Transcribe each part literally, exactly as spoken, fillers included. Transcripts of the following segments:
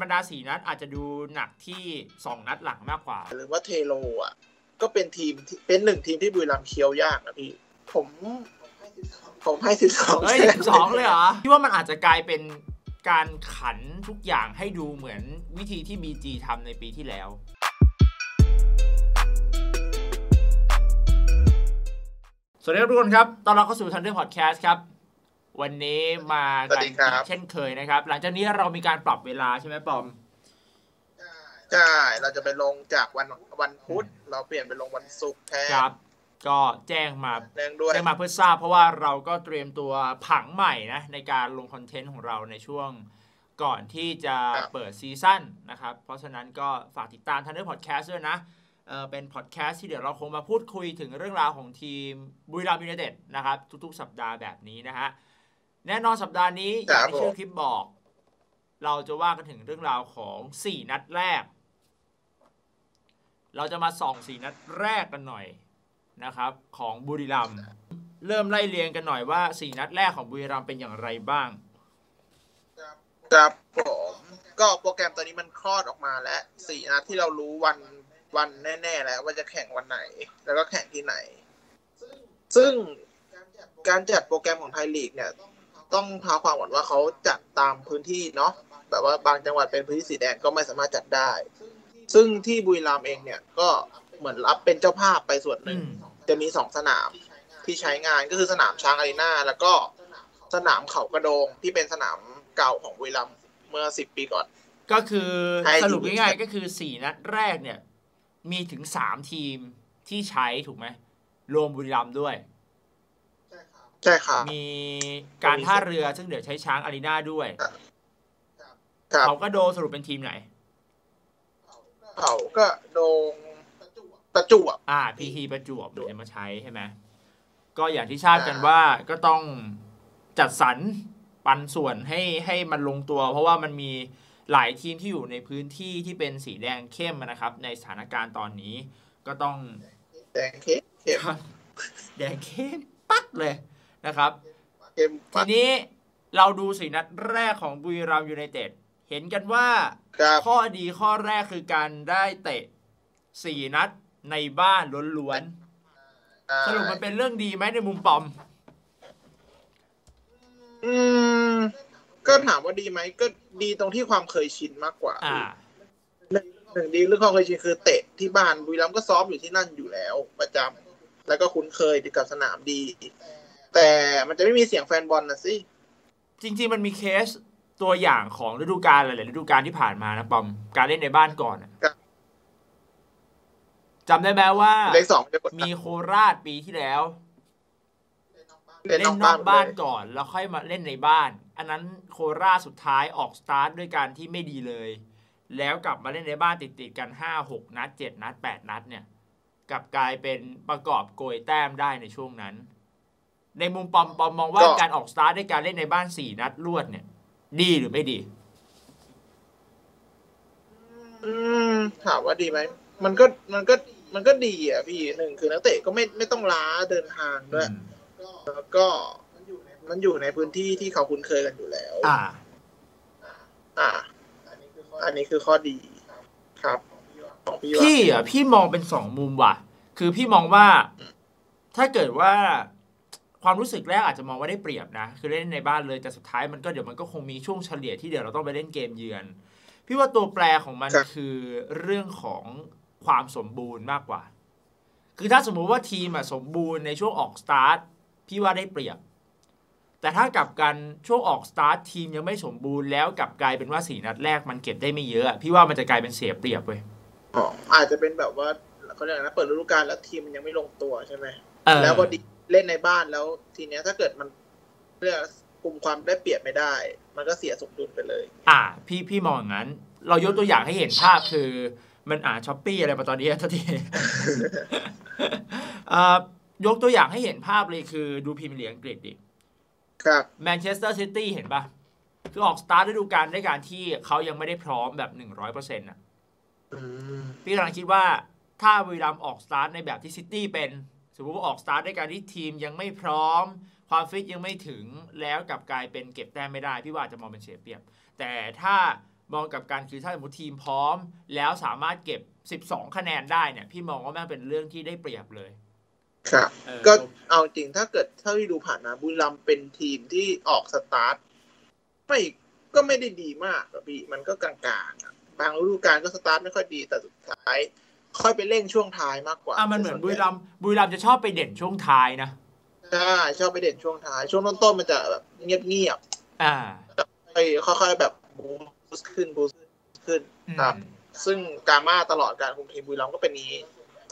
บรรดาสี่นัดอาจจะดูหนักที่สองนัดหลังมากกว่าหรือว่าเทโลอ่ะก็เป็นทีมเป็นหนึ่งทีมที่บุรีรัมย์เคี้ยวยากนะพี่ผมผมให้สิบสองเฮ้ยสิบสองเลยเหรอคิดว่ามันอาจจะกลายเป็นการขันทุกอย่างให้ดูเหมือนวิธีที่ บี จี ทำในปีที่แล้วสวัสดีครับทุกคนครับตอนเราเข้าสู่ Thunder Podcast ครับวันนี้มากันเช่นเคยนะครับหลังจากนี้เรามีการปรับเวลาใช่ไหมปอมใช่เราจะไปลงจากวันวันพุธเราเปลี่ยนไปลงวันศุกร์แทนครับก็แจ้งมาแจ้งด้วยแจ้งมาเพื่อทราบเพราะว่าเราก็เตรียมตัวผังใหม่นะในการลงคอนเทนต์ของเราในช่วงก่อนที่จะเปิดซีซั่นนะครับเพราะฉะนั้นก็ฝากติดตาม Thunder Podcast ด้วยนะเป็นพอดแคสต์ที่เดี๋ยวเราคงมาพูดคุยถึงเรื่องราวของทีมบุรีรัมย์ยูไนเต็ดนะครับทุกๆสัปดาห์แบบนี้นะฮะแน่นอนสัปดาห์นี้อย่างที่ชื่อคลิปบอกเราจะว่ากันถึงเรื่องราวของสี่นัดแรกเราจะมาส่องสี่นัดแรกกันหน่อยนะครับของบุรีรัมย์เริ่มไล่เรียงกันหน่อยว่าสี่นัดแรกของบุรีรัมย์เป็นอย่างไรบ้างครับผมก็โปรแกรมตอนนี้มันคลอดออกมาแล้วสี่นัดที่เรารู้วันวันแน่ๆแล้วว่าจะแข่งวันไหนแล้วก็แข่งที่ไหนซึ่งการจัดโปรแกรมของไทยลีกเนี่ยต้องพาความหวังว่าเขาจัดตามพื้นที่เนาะแบบว่าบางจังหวัดเป็นพื้นที่สีแดงก็ไม่สามารถจัดได้ซึ่งที่บุรีรัมย์เองเนี่ยก็เหมือนรับเป็นเจ้าภาพไปส่วนหนึ่งจะมีสองสนามที่ใช้งานก็คือสนามช้างอารีนาแล้วก็สนามเขากระโดงที่เป็นสนามเก่าของบุรีรัมย์เมื่อสิบปีก่อนก็คือสรุปง่ายๆก็คือสี่นัดแรกเนี่ยมีถึงสามทีมที่ใช้ถูกไหมรวมบุรีรัมย์ด้วยใช่ครับมีการท่าเรือซึ่งเดี๋ยวใช้ช้างอารีนาด้วยเขาก็โดสรุปเป็นทีมไหนเขาก็โดงประจวบอ่าพีทีประจวบเดี๋ยวมาใช้ใช่ไหมก็อย่างที่ทราบกันว่าก็ต้องจัดสรรปันส่วนให้ให้มันลงตัวเพราะว่ามันมีหลายทีมที่อยู่ในพื้นที่ที่เป็นสีแดงเข้มนะครับในสถานการณ์ตอนนี้ก็ต้องแดงเข้มแดงเข้มปั๊กเลยนะครับทีนี้เราดูสี่นัดแรกของบุรีรัมย์ยูไนเต็ดเห็นกันว่าข้อดีข้อแรกคือการได้เตะสี่นัดในบ้านล้วนๆสรุปมันเป็นเรื่องดีไหมในมุมปอมอืมก็ถามว่าดีไหมก็ดีตรงที่ความเคยชินมากกว่าหนึ่งดีเรื่องความเคยชินคือเตะที่บ้านบุรีรัมย์ก็ซ้อมอยู่ที่นั่นอยู่แล้วประจำแล้วก็คุ้นเคยกับสนามดีแต่มันจะไม่มีเสียงแฟนบอลนะสิจริงๆมันมีเคสตัวอย่างของฤดูกาลหลายๆฤดูกาลที่ผ่านมานะปอมการเล่นในบ้านก่อนจำได้ไหมว่ามีโคราชปีที่แล้วเล่นนอกบ้านก่อนแล้วค่อยมาเล่นในบ้านอันนั้นโคราชสุดท้ายออกสตาร์ทด้วยการที่ไม่ดีเลยแล้วกลับมาเล่นในบ้านติดๆกันห้า หกนัดเจ็ดนัดแปดนัดเนี่ยกลับกลายเป็นประกอบโกยแต้มได้ในช่วงนั้นในมุมปอมปอมมองว่าการออกสตาร์ทด้วยการเล่นในบ้านสี่นัดรวดเนี่ยดีหรือไม่ดีอืมถามว่าดีไหมมันก็มันก็มันก็ดีอ่ะพี่หนึ่งคือนักเตะก็ไม่ไม่ต้องล้าเดินทางด้วยแล้วก็มันอยู่ในพื้นที่ที่เขาคุ้นเคยกันอยู่แล้วอ่าอ่าอันนี้คือข้อดีครับพี่อ่ะพี่มองเป็นสองมุมว่ะคือพี่มองว่าถ้าเกิดว่าความรู้สึกแรกอาจจะมองว่าได้เปรียบนะคือเล่นในบ้านเลยแต่สุดท้ายมันก็เดี๋ยวมันก็คงมีช่วงเฉลี่ยที่เดี๋ยวเราต้องไปเล่นเกมเยือนพี่ว่าตัวแปรของมันคือเรื่องของความสมบูรณ์มากกว่าคือถ้าสมมุติว่าทีมอ่ะสมบูรณ์ในช่วงออกสตาร์ทพี่ว่าได้เปรียบแต่ถ้ากลับกันช่วงออกสตาร์ททีมยังไม่สมบูรณ์แล้วกลับกลายเป็นว่าสี่นัดแรกมันเก็บได้ไม่เยอะพี่ว่ามันจะกลายเป็นเสียเปรียบเว้ยอ๋ออาจจะเป็นแบบว่าเขาเรียกนะเปิดฤดูกาลแล้วทีมมันยังไม่ลงตัวใช่ไหมแล้วพอเล่นในบ้านแล้วทีเนี้ยถ้าเกิดมันเรื่องกลุ่มความได้เปรียบไม่ได้มันก็เสียสมดุลไปเลยอ่าพี่พี่มองอย่างนั้นเรายกตัวอย่างให้เห็นภาพคือมันอ่าช้อปปี้อะไรมาตอนนี้ทันทีอ่ายกตัวอย่างให้เห็นภาพเลยคือดูพรีเมียร์ลีกอังกฤษดิครับแมนเชสเตอร์ซิตี้เห็นป่ะคือออกสตาร์ทฤดูกาลด้วยการที่เขายังไม่ได้พร้อมแบบ หนึ่งร้อยเปอร์เซ็นต์ น่ะพี่กำลังคิดว่าถ้าบุรีรัมย์ออกสตาร์ทในแบบที่ซิตี้เป็นสมมุติว่าออกสตาร์ทด้วยการที่ทีมยังไม่พร้อมความฟิตยังไม่ถึงแล้วกลับกลายเป็นเก็บแต้มไม่ได้พี่ว่าจะมองเป็นเสียเปรียบแต่ถ้า มองกับการคือถ้าสมมติทีมพร้อมแล้วสามารถเก็บสิบสองคะแนนได้เนี่ยพี่มองว่าแม่งเป็นเรื่องที่ได้เปรียบเลยครับก็เอาจริงถ้าเกิดเท่าที่ดูผ่านมาบุรีรัมย์เป็นทีมที่ออกสตาร์ทไม่ก็ไม่ได้ดีมากพี่มันก็กลางๆบางฤดูกาลก็สตาร์ทไม่ค่อยดีแต่สุดท้ายค่อยไปเร่งช่วงท้ายมากกว่าอ่ะมันเหมือนบุรีรัมย์บุรีรัมย์จะชอบไปเด่นช่วงท้ายนะใช่ชอบไปเด่นช่วงท้ายช่วงต้นๆมันจะแบบเงียบๆอ่าค่อยๆแบบบูสต์ขึ้นบูสต์ขึ้นครับซึ่งกาม่าตลอดการคุมทีมบุรีรัมย์ก็เป็นนี้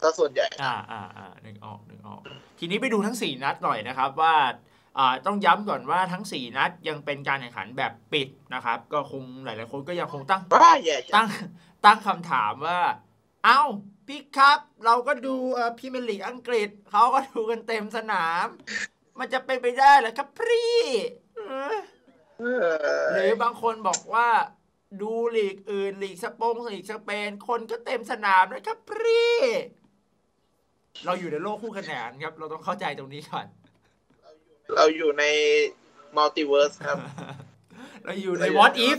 ซะส่วนใหญ่อ่าอ่าอ่าหนึ่งออกหนึ่งออกทีนี้ไปดูทั้งสี่นัดหน่อยนะครับว่าอ่าต้องย้ำก่อนว่าทั้งสี่นัดยังเป็นการแข่งขันแบบปิดนะครับก็คงหลายๆคนก็ยังคงตั้งตั้งตั้งคำถามว่าเอ้าพี่ครับเราก็ดูเอ่อพรีเมียร์ลีกอังกฤษเขาก็ดูกันเต็มสนามมันจะเป็นไปได้เหรอครับพี่หรือบางคนบอกว่าดูลีกอื่นลีกสปงลีกสเปนคนก็เต็มสนามนะครับพี่เราอยู่ในโลกคู่ขนานครับเราต้องเข้าใจตรงนี้ก่อนเราอยู่ในมัลติเวิร์สครับเราอยู่ใน What If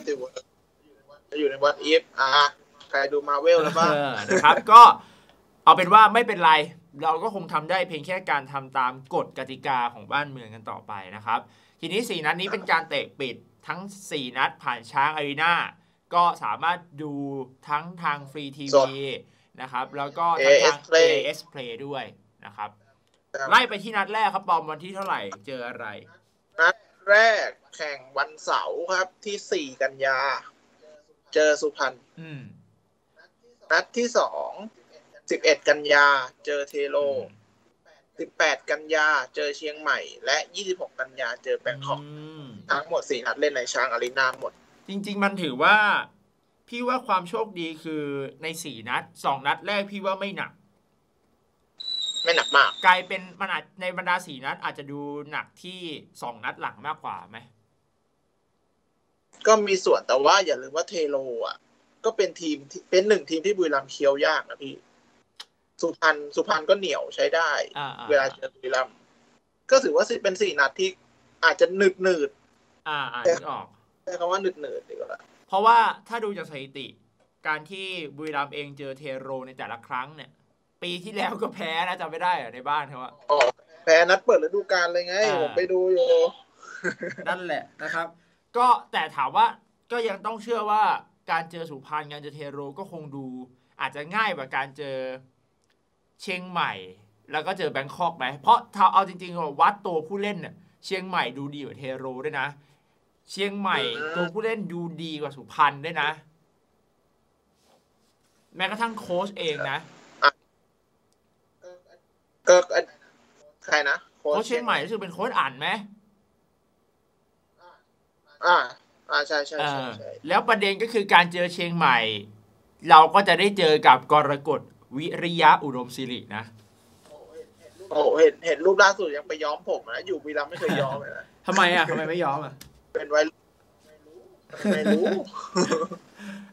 เราอยู่ใน What If อ่ะใครดู Marvel แล้วบ้างนะครับก็เอาเป็นว่าไม่เป็นไรเราก็คงทำได้เพียงแค่การทำตามกฎกติกาของบ้านเมืองกันต่อไปนะครับทีนี้สี่นัดนี้เป็นการเตะปิดทั้งสี่นัดผ่านช้างอารีนาก็สามารถดูทั้งทางฟรีทีวีนะครับแล้วก็ทาง เอ เอส Play ด้วยนะครับไล่ไปที่นัดแรกครับปอมวันที่เท่าไหร่เจออะไรนัดแรกแข่งวันเสาร์ครับที่สี่กันยาเจอสุพรรณนัดที่สอง สิบเอ็ดกันยาเจอเทโลสิบแปดกันยาเจอเชียงใหม่และยี่สิบหกกันยาเจอแบงคอกทั้งหมดสี่นัดเล่นในช้างอารีนาหมดจริงๆมันถือว่าพี่ว่าความโชคดีคือในสี่นัดสองนัดแรกพี่ว่าไม่หนักไม่หนักมากกลายเป็นมันอาจในบรรดาสี่นัดอาจจะดูหนักที่สองนัดหลังมากกว่าไหมก็มีส่วนแต่ว่าอย่าลืมว่าเทโลอ่ะก็เป็นทีมเป็นหนึ่งทีมที่บุรีรัมย์เคี้ยวยากนะพี่สุพรรณสุพรรณก็เหนียวใช้ได้เวลาเจอบุรีรัมย์ก็ถือว่าเป็นสี่นัดที่อาจจะหนืดหนืดอ่าอ่านออกแต่คำว่าหนืดหนืดดีกว่าเพราะว่าถ้าดูจากสถิติการที่บุรีรัมย์เองเจอเทโรในแต่ละครั้งเนี่ยปีที่แล้วก็แพ้นะจำไม่ได้ในบ้านเขาว่าอ๋อแพ้นัดเปิดฤดูกาลเลยไงผมไปดูอยู่นั่นแหละนะครับก็แต่ถามว่าก็ยังต้องเชื่อว่าการเจอสุพรรณการเจอเทโรก็คงดูอาจจะง่ายกว่าการเจอเชียงใหม่แล้วก็เจอแบงคอกไหมเพราะถ้าเอาจริงๆวัดตัวผู้เล่นเนี่ยเชียงใหม่ดูดีกว่าเทโรด้วยนะเชียงใหม่ตัวผู้เล่นดูดีกว่าสุพรรณด้วยนะแม้กระทั่งโค้ชเองนะก็ใครนะโค้ชเชียงใหม่รู้สึกเป็นโค้ชอ่านไหมอ่าอ่าใช่ใช่ใช่แล้วประเด็นก็คือการเจอเชียงใหม่เราก็จะได้เจอกับกรกฎวิริยะอุดมศิรินะโอ้เห็นเห็นรูปล่าสุดยังไปย้อมผมนะอยู่บุรีรัมย์ไม่เคยย้อมเลยนะทำไมอ่ะทำไมไม่ย้อมอ่ะเป็นไว้ไม่รู้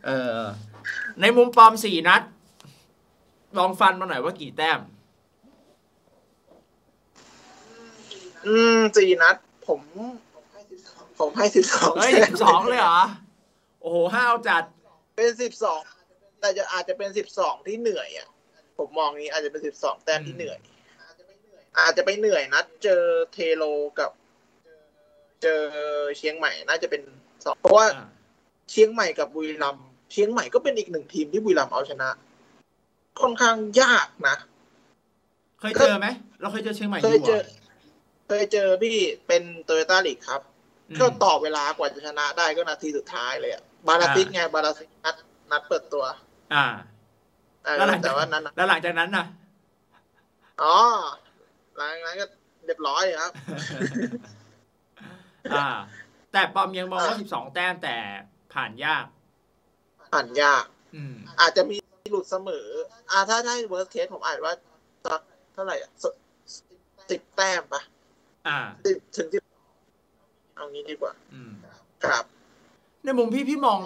เออในมุมปอมสี่นัดลองฟันมาหน่อยว่ากี่แต้มอืมสี่นัดผมผมให้สิบสองเฮ้ยสิบสองเลยเหรอโอ้โหห้าวจัดเป็นสิบสองแต่จะอาจจะเป็นสิบสองที่เหนื่อยอ่ะผมมองนี้อาจจะเป็นสิบสองแต้มที่เหนื่อยอาจจะไปเหนื่อยนัดเจอเทโลกับเจอเชียงใหม่น่าจะเป็นสองเพราะว่าเชียงใหม่กับบุรีรัมย์เชียงใหม่ก็เป็นอีกหนึ่งทีมที่บุรีรัมย์เอาชนะค่อนข้างยากนะเคยเจอไหมเราเคยเจอเชียงใหม่เคยเจอเคยเจอพี่เป็นโตโยต้าลีกครับก็ต่อเวลากว่าจะชนะได้ก็นาทีสุดท้ายเลยอ่ะบาราติกไงบาราติกนัดนัดเปิดตัวอ่าแล้วหลังจากนั้นแล้วหลังจากนั้นนะอ๋อหลังจากนั้นก็เรียบร้อยครับอ่าแต่ปอมยังมองว่าสิบสองแต้มแต่ผ่านยากผ่านยากอืมอาจจะมีหลุดเสมออ่าถ้าได้เวิร์สเคสผมอาจว่าเท่าไหร่อ่ะสิบแต้มปะอ่าสิบถึงสิบเอางี้ดีกว่าอืมครับในมุมพี่พี่มอง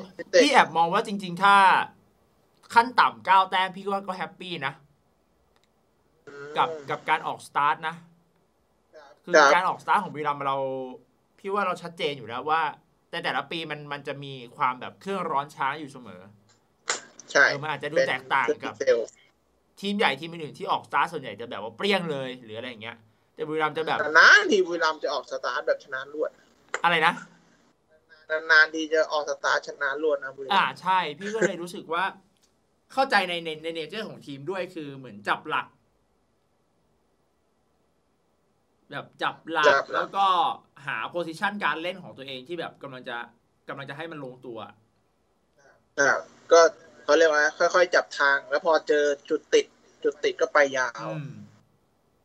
พี่แอบมองว่าจริงๆถ้าขั้นต่ำเก้าแต้มพี่ว่าก็แฮปปี้นะกับกับการออกสตาร์ทนะคือการออกสตาร์ทของบุรีรัมย์เราพี่ว่าเราชัดเจนอยู่แล้วว่า แต่แต่ละปีมันมันจะมีความแบบเครื่องร้อนช้าอยู่เสมอใช่มันอาจจะดูแตกต่างกับทีมใหญ่ทีมอื่นที่ออกสตาร์ส่วนใหญ่จะแบบว่าเปรี้ยงเลยหรืออะไรอย่างเงี้ยแต่บุรีรัมย์จะแบบนานๆทีบุรีรัมย์จะออกสตาร์แบบชนะรวดอะไรนะนานๆทีจะออกสตาร์ชนะรวดนะบุรีรัมย์อ่าใช่พี่ก็เลยรู้สึกว่าเข้าใจในในในเนเจอร์ของทีมด้วยคือเหมือนจับหลักแบบจับหลักแล้วก็หาโพซิชันการเล่นของตัวเองที่แบบกำลังจะกำลังจะให้มันลงตัวอ่าก็เขาเรียกว่าค่อยๆจับทางแล้วพอเจอจุดติดจุดติดก็ไปยาว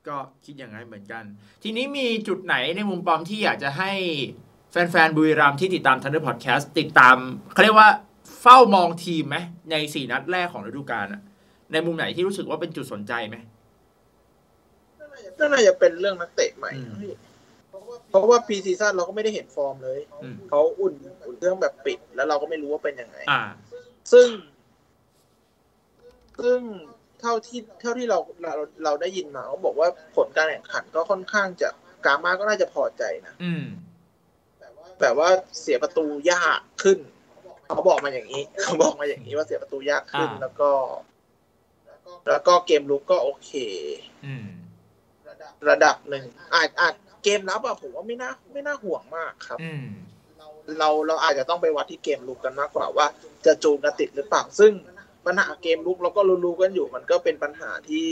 ก็คิดอย่างนั้นเหมือนกันทีนี้มีจุดไหนในมุมปอมที่อยากจะให้แฟนๆบุรีรัมย์ที่ติดตาม Thunder Podcast ติดตามเขาเรียกว่าเฝ้ามองทีมไหมในสี่นัดแรกของฤดูกาลอะในมุมไหนที่รู้สึกว่าเป็นจุดสนใจไหมก็น่าจะเป็นเรื่องนักเตะใหม่เพราะว่าปีซีซั่นเราก็ไม่ได้เห็นฟอร์มเลยเขาอุ่นอุ่นเรื่องแบบปิดแล้วเราก็ไม่รู้ว่าเป็นยังไงซึ่งซึ่งเท่าที่เท่าที่เราเราเราได้ยินมาเขาบอกว่าผลการแข่งขันก็ค่อนข้างจะกามาก็น่าจะพอใจนะแต่ว่าเสียประตูยากขึ้นเขาบอกมาอย่างนี้เขาบอกมาอย่างนี้ว่าเสียประตูยากขึ้นแล้วก็แล้วก็เกมลุกก็โอเคระดับหนึ่งอาจอาจเกมรับอะผมว่าไม่น่าไม่น่าห่วงมากครับเราเราอาจจะต้องไปวัดที่เกมลุกกันมากกว่าว่าจะจูนกันติดหรือเปล่าซึ่งปัญหาเกมลุกเราก็รู้ๆกันอยู่มันก็เป็นปัญหาที่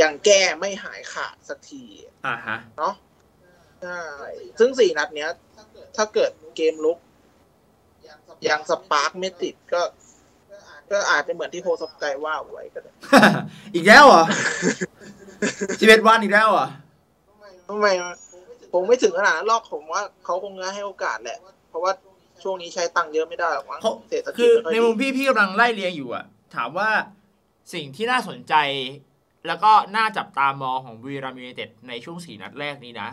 ยังแก้ไม่หายขาดสักทีอ่าฮะเนาะใช่ซึ่งสี่นัดเนี้ยถ้าเกิดเกมลุกยังสปาร์คไม่ติดก็ก็อาจจะเหมือนที่โฮสไกว่าไว้ก็ได้อีกแล้วเหรอสิบเอ็ดวันอีกแล้วเหรอทำไมผมไม่ถึงขนาดนั้นหรอกผมว่าเขาคงจะให้โอกาสแหละเพราะว่าช่วงนี้ใช้ตังค์เยอะไม่ได้หรอกว่าเศรษฐกิจคือในมุมพี่พี่กำลังไล่เรียงอยู่อะถามว่าสิ่งที่น่าสนใจแล้วก็น่าจับตามองของบุรีรัมย์ยูไนเต็ดในช่วงสี่นัดแรกนี้นะ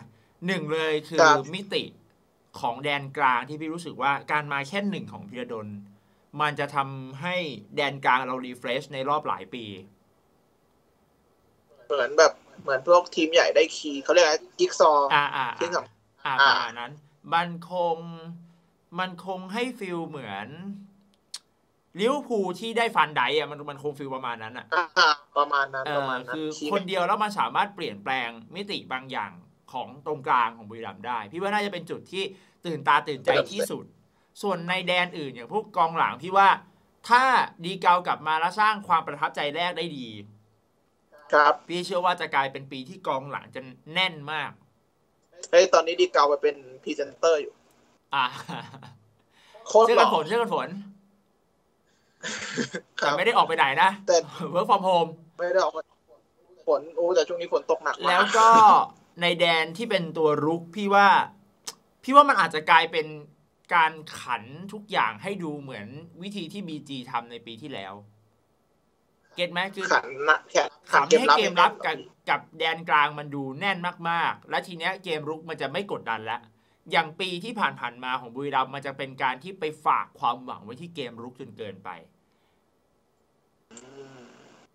หนึ่งเลยคือมิติของแดนกลางที่พี่รู้สึกว่าการมาแค่หนึ่งของพีระดลมันจะทำให้แดนกลางเรารีเฟรชในรอบหลายปีเหมือนแบบเหมือนพวกทีมใหญ่ได้คีย์เขาเรียกว่าจิ๊กซอว์ที่สองอ่าประมาณนั้นมันคงมันคงให้ฟิลเหมือนลิเวอร์พูลที่ได้ฟันไดอ่ะมันมันคงฟิลประมาณนั้นอ่ะประมาณนั้นประมาณนั้นคือคนเดียวแล้วมันสามารถเปลี่ยนแปลงมิติบางอย่างของตรงกลางของบุรีรัมย์ได้พี่ว่าน่าจะเป็นจุดที่ตื่นตาตื่นใจที่สุดส่วนในแดนอื่นอย่างพวกกองหลังพี่ว่าถ้าดีเกากลับมาแล้วสร้างความประทับใจแรกได้ดีครับพี่เชื่อว่าจะกลายเป็นปีที่กองหลังจะแน่นมากเฮ้ยตอนนี้ดีเกาไปเป็นพรีเซนเตอร์อยู่อ่าเชื่อกันฝนเชื่อกันฝนแต่ไม่ได้ออกไปไหนนะแต่เวิร์คฟอร์มโฮมไม่ได้ออกฝนโอ้แต่ช่วงนี้ฝนตกหนักมากแล้วก็ในแดนที่เป็นตัวรุกพี่ว่าพี่ว่ามันอาจจะกลายเป็นการขันทุกอย่างให้ดูเหมือนวิธีที่ บี จี ทำในปีที่แล้วเก็ตไหมคือขันนะแค่ขันให้เกมรับกับกับแดนกลางมันดูแน่นมากๆและทีเนี้ยเกมรุกมันจะไม่กดดันแล้วอย่างปีที่ผ่านๆมาของบุรีรัมย์มันจะเป็นการที่ไปฝากความหวังไว้ที่เกมรุกจนเกินไป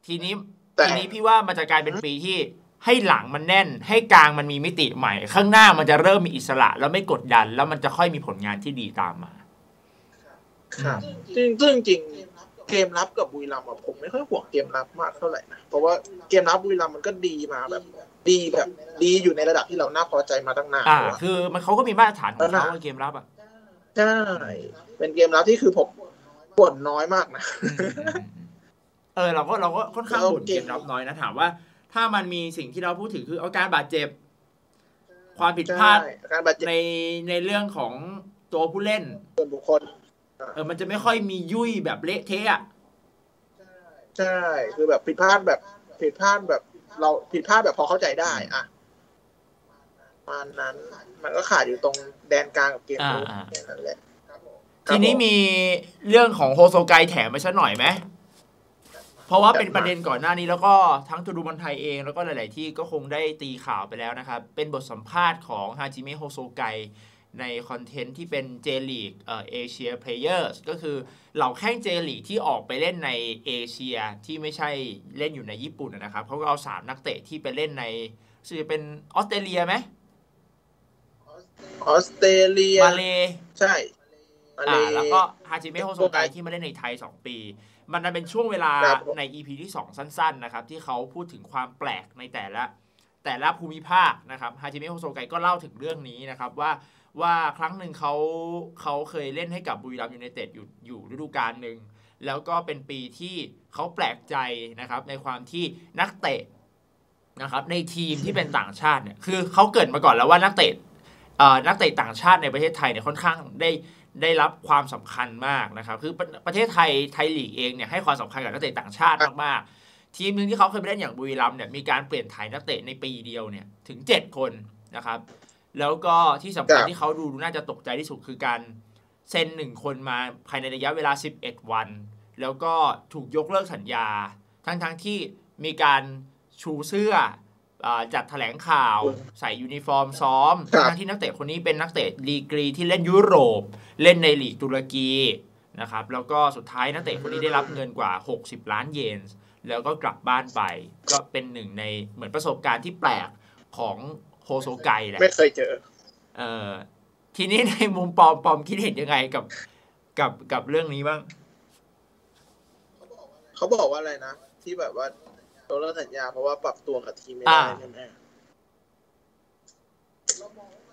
ทีนี้ทีนี้พี่ว่ามันจะกลายเป็นปีที่ให้หลังมันแน่นให้กลางมันมีมิติใหม่ข้างหน้ามันจะเริ่มมีอิสระแล้วไม่กดดันแล้วมันจะค่อยมีผลงานที่ดีตามมาครับจริงจริงจริงเกมรับกับบุรีรัมย์ผมไม่ค่อยห่วงเกมรับมากเท่าไหร่นะเพราะว่าเกมรับบุรีรัมย์มันก็ดีมาแบบดีแบบดีอยู่ในระดับที่เราน่าพอใจมาตั้งนานอ่าคือมันเขาก็มีมาตรฐานของเขาในเกมรับอ่ะใช่เป็นเกมรับที่คือผมบ่นน้อยมากนะเออเราก็เราก็ค่อนข้างบ่นเกมรับน้อยนะถามว่าถ้ามันมีสิ่งที่เราพูดถึงคืออาการบาดเจ็บความผิดพลาดในในเรื่องของตัวผู้เล่นส่วนบุคคลเออมันจะไม่ค่อยมียุ่ยแบบเละเทะอ่ะใช่คือแบบผิดพลาดแบบผิดพลาดแบบเราผิดพลาดแบบพอเข้าใจได้อ่ะประมาณนั้นมันก็ขาดอยู่ตรงแดนกลางกับเกมลุกนั่นแหละทีนี้มีเรื่องของโฮโซไกแถมไปซะหน่อยไหมเพราะว่าเป็นประเด็นก่อนหน้านี้แล้วก็ทั้งทูดูบอลไทยเองแล้วก็หลายๆที่ก็คงได้ตีข่าวไปแล้วนะครับเป็นบทสัมภาษณ์ของฮาจิเมะโฮโซไกในคอนเทนต์ที่เป็น J League เอ่อ Asia Players ก็คือเหล่าแข้ง J League ที่ออกไปเล่นในเอเชียที่ไม่ใช่เล่นอยู่ในญี่ปุ่นนะครับเขาก็เอาสามนักเตะที่ไปเล่นในซึ่งจะเป็นออสเตรเลียไหม ออสเตรเลียมาเลใช่อ่าแล้วก็ฮาจิเมะโฮโซไกที่มาเล่นในไทยสองปีมันเป็นช่วงเวลาใน อี พี ที่สองสั้นๆนะครับที่เขาพูดถึงความแปลกในแต่ละแต่ละภูมิภาคนะครับฮาจิเมะโฮโซไกก็เล่าถึงเรื่องนี้นะครับว่าว่าครั้งหนึ่งเขาเขาเคยเล่นให้กับบุรีรัมย์ยูไนเต็ดอยู่อยู่ฤดูกาลหนึ่งแล้วก็เป็นปีที่เขาแปลกใจนะครับในความที่นักเตะนะครับในทีมที่เป็นต่างชาติเนี่ยคือเขาเกิดมาก่อนแล้วว่านักเตะนักเตะต่างชาติในประเทศไทยเนี่ยค่อนข้างได้ได้รับความสำคัญมากนะครับคือประเทศไทยไทยลีกเองเนี่ยให้ความสำคัญกับนักเตะต่างชาติมากๆทีมนึงที่เขาเคยไปเล่นอย่างบุรีรัมย์เนี่ยมีการเปลี่ยนถ่ายนักเตะในปีเดียวเนี่ยถึงเจ็ดคนนะครับแล้วก็ที่สำคัญที่เขาดูน่าจะตกใจที่สุดคือการเซ็นหนึ่งคนมาภายในระยะเวลาสิบเอ็ดวันแล้วก็ถูกยกเลิกสัญญาทั้งๆ ท, ที่มีการชูเสื้อจัดแถลงข่าวใส่ยูนิฟอร์มซ้อมทั้งที่นักเตะคนนี้เป็นนักเตะลีกรีที่เล่นยุโรปเล่นในลีกตุรกีนะครับแล้วก็สุดท้ายนักเตะคนนี้ได้รับเงินกว่าหกสิบล้านเยนแล้วก็กลับบ้านไปก็เป็นหนึ่งในเหมือนประสบการณ์ที่แปลกของโฮโซไกแหละไม่เคยเจอเออทีนี้ในมุมปอมปอมคิดเห็นยังไงกับกับกับเรื่องนี้บ้างเขาบอกว่าอะไรนะที่แบบว่าเราเลิกสัญญาเพราะว่าปรับตัวกับทีมไม่ได้ใช่ไหม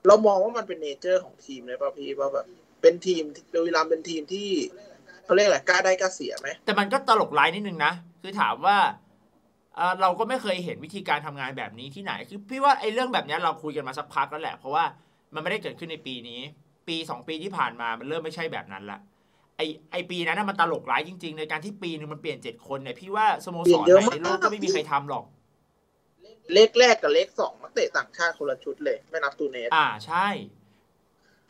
เรามองว่ามันเป็นเนเจอร์ของทีมเลยป่ะพี่ว่าแบบเป็นทีมโดยรวมเป็นทีมที่เขาเรียกอะไรกล้าได้กล้าเสียไหมแต่มันก็ตลกร้ายนิดนึงนะคือถามว่าเราก็ไม่เคยเห็นวิธีการทำงานแบบนี้ที่ไหนคือพี่ว่าไอ้เรื่องแบบนี้เราคุยกันมาสักพักแล้วแหละเพราะว่ามันไม่ได้เกิดขึ้นในปีนี้ปีสองปีที่ผ่านมามันเริ่มไม่ใช่แบบนั้นละไอไอปีนั้นมันตลกร้ายจริงๆในการที่ปีนึงมันเปลี่ยนเจ็ดคนเนี่ยพี่ว่าสโมสรไหนในโลกก็ไม่มีใครทำหรอกเลขแรกกับเลขสองมันเตะต่างชาติคนละชุดเลยไม่นับตูเนสอ่าใช่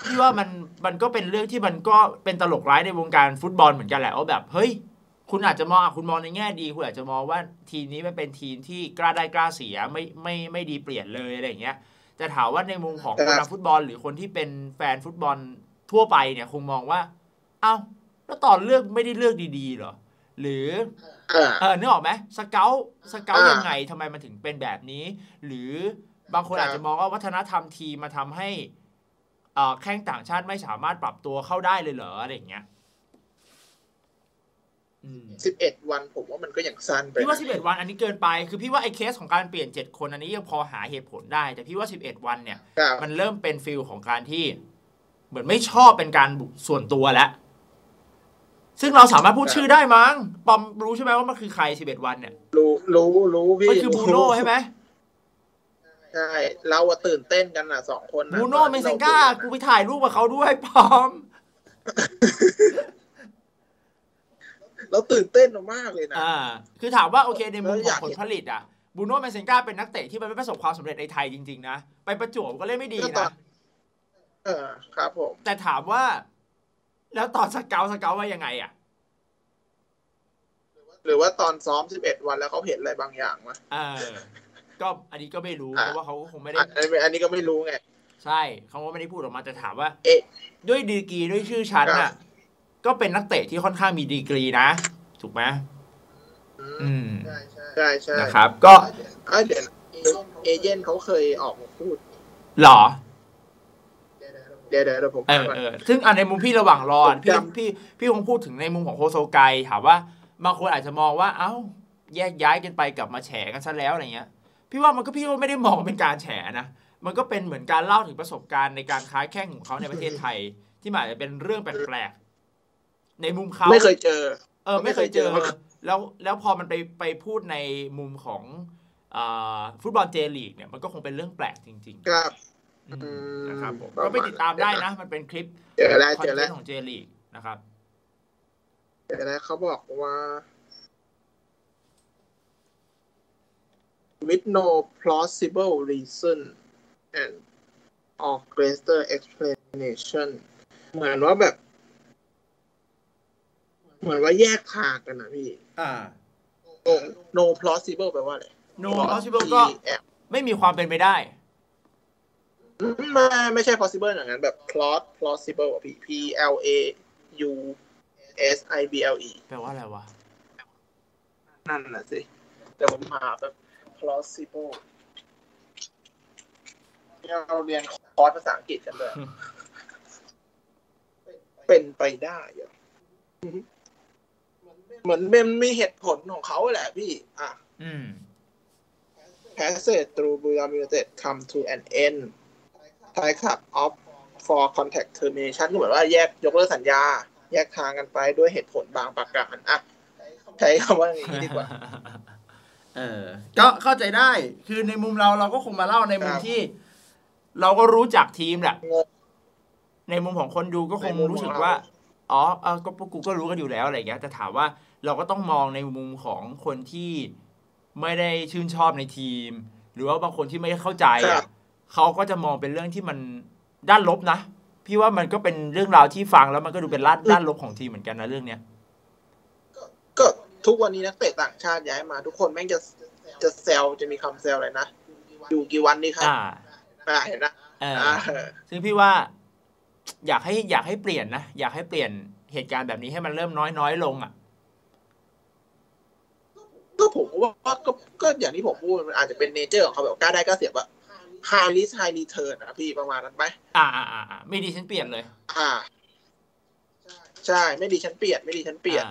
พี่ว่ามันมันก็เป็นเรื่องที่มันก็เป็นตลกร้ายในวงการฟุตบอลเหมือนกันแหละว่าแบบเฮ้ยคุณอาจจะมองคุณมองในแง่ดีคุณอาจจะมองว่าทีมนี้มันเป็นทีมที่กล้าได้กล้าเสียไม่ไม่ไม่ดีเปลี่ยนเลยอะไรอย่างเงี้ยแต่ถามว่าในมุมของคนฟุตบอลหรือคนที่เป็นแฟนฟุตบอลทั่วไปเนี่ยคงมองว่าเอ้าแล้วตอนเลือกไม่ได้เลือกดีๆหรอหรือเออนึกออกไหมสเกลสเกลยังไงทำไมมันถึงเป็นแบบนี้หรือบางคนอาจจะมองว่าวัฒนธรรมทีมมาทำให้แข้งต่างชาติไม่สามารถปรับตัวเข้าได้เลยเหรออะไรอย่างเงี้ยสิบเอ็ดวันผมว่ามันก็ยังสั้นไปพี่ว่าสิบเอ็ดวันอันนี้เกินไปคือพี่ว่าไอ้เคสของการเปลี่ยนเจ็ดคนอันนี้ยังพอหาเหตุผลได้แต่พี่ว่าสิบเอ็ดวันเนี่ยมันเริ่มเป็นฟิลของการที่เหมือนไม่ชอบเป็นการส่วนตัวแล้วซึ่งเราสามารถพูดชื่อได้มั้งปอมรู้ใช่ไหมว่ามันคือใครสิบเอ็ดวันเนี่ยรู้รู้รู้พี่มันคือบูโน่ใช่ไหมใช่เราอะตื่นเต้นกันอะสองคนบูโน่เมเซงก้ากูไปถ่ายรูปกับเขาด้วยปอมเราตื่นเต้นมากเลยนะอ่าคือถามว่าโอเคในมุมของผลผลิตอะบูโน่เมเซงก้าเป็นนักเตะที่มันไม่ประสบความสำเร็จในไทยจริงๆนะไปประจวบก็เล่นไม่ดีนะเออครับผมแต่ถามว่าแล้วตอนสเกลสเกลว่ายังไงอ่ะหรือว่าตอนซ้อมสิบเอ็ดวันแล้วเขาเห็นอะไรบางอย่างวะเออก็อันนี้ก็ไม่รู้เพราะว่าเขาก็คงไม่ได้อันนี้ก็ไม่รู้ไงใช่เขาก็ไม่ได้พูดออกมาแต่ถามว่าเอ๊ะด้วยดีกรีด้วยชื่อชั้นน่ะก็เป็นนักเตะที่ค่อนข้างมีดีกรีนะถูกไหมอืมใช่ใช่นะครับก็เอเจนต์เขาเคยออกมาพูดหรอเดี๋ยวเดี๋ยวผมเออเออซึ่งในมุมพี่ระหว่างรอพี่พี่พี่คงพูดถึงในมุมของโฮโซไกถามว่าบางคนอาจจะมองว่าเอ้าแยกย้ายกันไปกลับมาแฉกันซะแล้วอะไรเงี้ยพี่ว่ามันก็พี่ว่าไม่ได้มองเป็นการแฉนะมันก็เป็นเหมือนการเล่าถึงประสบการณ์ในการค้าแข่งของเขาในประเทศไทยที่อาจจะเป็นเรื่องแปลกๆในมุมเขาไม่เคยเจอเออไม่เคยเจอแล้วแล้วพอมันไปไปพูดในมุมของอ่าฟุตบอลเจลีกเนี่ยมันก็คงเป็นเรื่องแปลกจริงๆครับนะครับผมก็ไปติดตามได้นะมันเป็นคลิปเจอแล้วเจอแล้วของเจลีกนะครับเจอแล้วเขาบอกว่า with no plausible reason and or greater explanation เหมือนว่าแบบเหมือนว่าแยกทางกันนะพี่อ่า no plausible แปลว่าอะไร no plausible ก็ไม่มีความเป็นไปได้ไม่ไม่ใช่ possible อย่างนั้นแบบ plot plausible อ่ะพี่ p l a u s i b l e แปลว่าอะไรวะนั่นน่ะสิแต่ผมหาแบบ plausible เราเรียนคอร์สภาษาอังกฤษกันเลยเป็นไปได้อะเหมือนมันมีเหตุผลของเขาแหละพี่อ่ะอืม Passage through Buram United come to an end Thai Club of for contract termination ก็เหมือนว่าแยกยกเลิกสัญญาแยกทางกันไปด้วยเหตุผลบางประการอ่ะใช้คำว่าอย่างนี้ดีกว่าเออก็เข้าใจได้คือในมุมเราเราก็คงมาเล่าในมุมที่เราก็รู้จักทีมแหละในมุมของคนดูก็คงรู้สึกว่าอ๋อเออก็พวกกูก็รู้กันอยู่แล้วอะไรอย่างเงี้ยแต่ถามว่าเราก็ต้องมองในมุมของคนที่ไม่ได้ชื่นชอบในทีมหรือว่าบางคนที่ไม่เข้าใจอ่ะเขาก็จะมองเป็นเรื่องที่มันด้านลบนะพี่ว่ามันก็เป็นเรื่องราวที่ฟังแล้วมันก็ดูเป็นด้านลบของทีมเหมือนกันนะเรื่องเนี้ยก็ทุกวันนี้นักเตะต่างชาติย้ายมาทุกคนแม่งจะจะแซวจะมีคำแซวอะไรนะอยู่กี่วันนี่ครับอ่าเห็นนะซึ่งพี่ว่าอยากให้อยากให้เปลี่ยนนะอยากให้เปลี่ยนเหตุการณ์แบบนี้ให้มันเริ่มน้อยน้อยลงอ่ะก็ผมว่าก็ก็อย่างที่ผมพูดมันอาจจะเป็นเนเจอร์ของเขาแบบกล้าได้กล้าเสียบอะไฮริสไฮรีเทิร์นนะพี่ประมาณนั้นไหมอ่าอ่าอ่าไม่ดีฉันเปลี่ยนเลยอ่าใช่ไม่ดีฉันเปลี่ยนไม่ดีฉันเปลี่ยน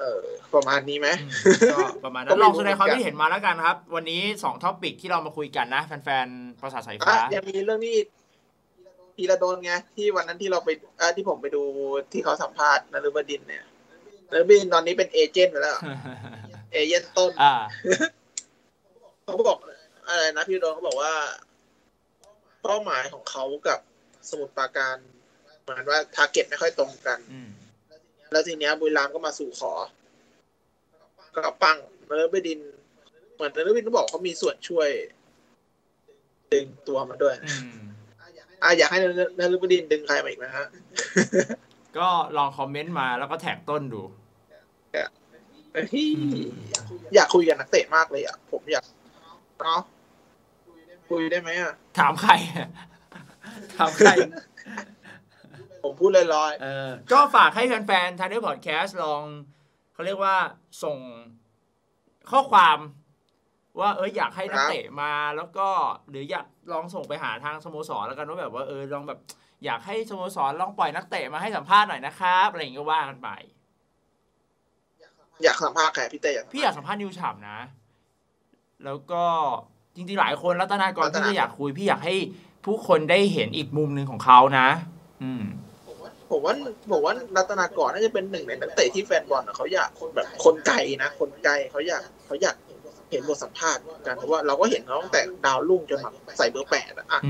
เออประมาณนี้ไหมก็ประมาณนั้นลองแสดงความคิดเห็นมาแล้วกันครับวันนี้สองท็อปิกที่เรามาคุยกันนะแฟนๆภาษาสายฟ้ายังมีเรื่องนี้ทีละโดนไงที่วันนั้นที่เราไปที่ผมไปดูที่เขาสัมภาษณ์นฤบดินทร์เนี่ยนฤบดินทร์ตอนนี้เป็นเอเจนต์ไปแล้วเอเจนต์ต้นเขาบอกอะไรนะพี่โดนเขาบอกว่าเป้าหมายของเขากับสมุทรปราการเหมือนว่าทาร์เก็ตไม่ค่อยตรงกันแล้วทีเนี้ยบุรีรัมย์ก็มาสู่ขอกับปังนฤบดินทร์เหมือนนฤบดินทร์ก็บอกเขามีส่วนช่วยดึงตัวมาด้วยอ่ะอยากให้นฤบดินทร์ดึงใครมาอีกนะฮะก็ลองคอมเมนต์มาแล้วก็แท็กต้นดูอยากคุยกับนักเตะมากเลยอ่ะผมอยากเนาะคุยได้ไหมอ่ะถามใครถามใครผมพูดลอยๆเออก็ฝากให้แฟนๆ Thunder Podcast ลองเขาเรียกว่าส่งข้อความว่าเอออยากให้นักเตะมาแล้วก็หรืออยากลองส่งไปหาทางสโมสรแล้วกันว่าแบบว่าเออลองแบบอยากให้สโมสรลองปล่อยนักเตะมาให้สัมภาษณ์หน่อยนะครับอะไรอย่างเงี้ยว่ากันไปอยากสัมภาษณ์ใครพี่เตยพี่อยากสัมภาษณ์นิวฉ่ำนะแล้วก็จริงๆหลายคนรัตนากรที่ก็อยากคุยพี่อยากให้ผู้คนได้เห็นอีกมุมนึงของเขานะอืมผมว่าผมว่ารัตนากรน่าจะเป็นหนึ่งในนักเตะที่แฟนบอลเขาอยากคนแบบคนไกลนะคนไกลเขาอยากเขาอยากเห็นบทสัมภาษณ์กันเพราะว่าเราก็เห็นน้องแต่ดาวรุ่งจนแบบใส่เบอร์แปดอ่ะ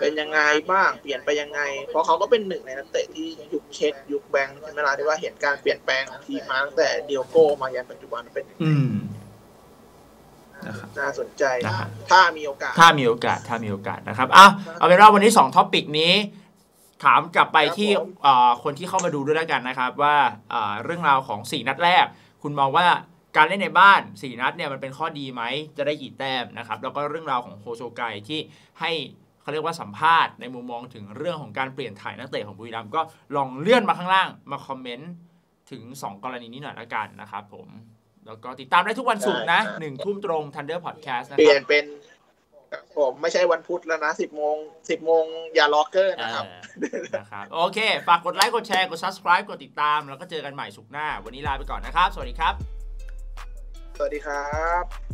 เป็นยังไงบ้างเปลี่ยนไปยังไงเพราะเขาก็เป็นหนึ่งในนักเตะที่ยุคเช็ดยุคแบงค์เวลาที่ว่าเห็นการเปลี่ยนแปลงของทีมมาตั้งแต่เดียโก้มายันปัจจุบันเป็นน่าสนใจถ้ามีโอกาสถ้ามีโอกาสถ้ามีโอกาสนะครับอ่ะเอาเป็นว่าวันนี้สองท็อปิกนี้ถามกลับไปที่คนที่เข้ามาดูด้วยแล้วกันนะครับว่าเรื่องราวของสี่นัดแรกคุณมองว่าการเล่นในบ้านสี่นัดเนี่ยมันเป็นข้อดีไหมจะได้กี่แต้มนะครับแล้วก็เรื่องราวของโฮโชไกที่ให้เขาเรียกว่าสัมภาษณ์ในมุมมองถึงเรื่องของการเปลี่ยนถ่ายนักเตะของบุรีรัมย์ก็ลองเลื่อนมาข้างล่างมาคอมเมนต์ถึงสองกรณีนี้หน่อยละกันนะครับผมแล้วก็ติดตามได้ทุกวันศุกร์นะหนึ่งทุ่มตรง Thunder Podcast นะครับเปลี่ยนเป็นผมไม่ใช่วันพุธแล้วนะสิบโมงสิบโมงอย่าล็อกเกอร์นะครับนะครับโอเคฝากกดไลค์กดแชร์กด Subscribe กดติดตามแล้วก็เจอกันใหม่ศุกร์หน้าวันนี้ลาไปก่อนนะครับสวัสดีครับสวัสดีครับ